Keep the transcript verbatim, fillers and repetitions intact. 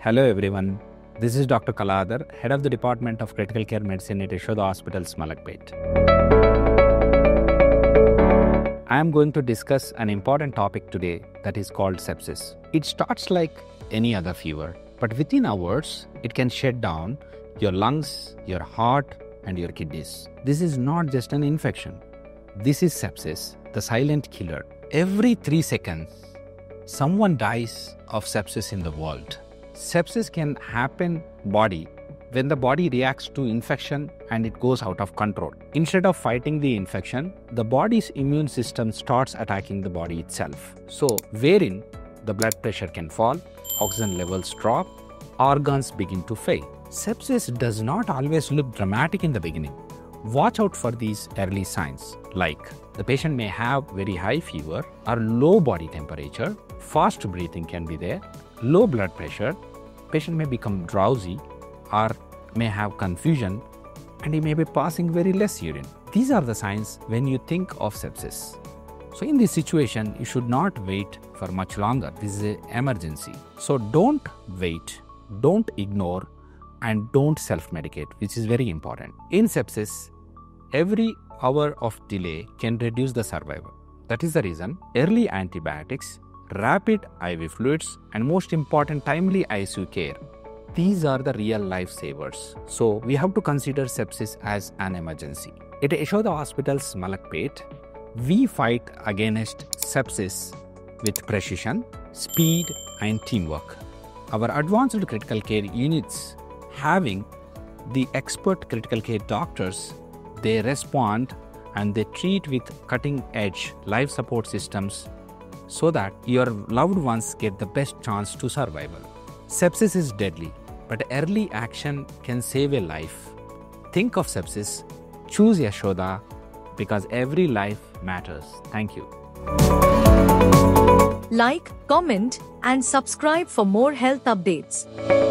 Hello everyone, this is Doctor Kaladhar, Head of the Department of Critical Care Medicine at Yashoda Hospitals Malakpet. I am going to discuss an important topic today that is called sepsis. It starts like any other fever, but within hours, it can shut down your lungs, your heart and your kidneys. This is not just an infection. This is sepsis, the silent killer. Every three seconds, someone dies of sepsis in the world. Sepsis can happen body when the body reacts to infection and it goes out of control. Instead of fighting the infection, the body's immune system starts attacking the body itself. So wherein the blood pressure can fall, oxygen levels drop, organs begin to fail. Sepsis does not always look dramatic in the beginning. Watch out for these early signs, like the patient may have very high fever or low body temperature, fast breathing can be there, low blood pressure, patient may become drowsy or may have confusion and he may be passing very less urine. These are the signs when you think of sepsis. So in this situation, you should not wait for much longer. This is an emergency. So don't wait, don't ignore and don't self-medicate, which is very important. In sepsis, every hour of delay can reduce the survival. That is the reason early antibiotics, rapid I V fluids and most important timely I C U care. These are the real lifesavers. So we have to consider sepsis as an emergency. At Yashoda Hospitals Malakpet, we fight against sepsis with precision, speed and teamwork. Our advanced critical care units having the expert critical care doctors, they respond and they treat with cutting edge life support systems so that your loved ones get the best chance to survival. Sepsis is deadly, but early action can save a life. Think of sepsis, choose Yashoda because every life matters. Thank you. Like, comment and subscribe for more health updates.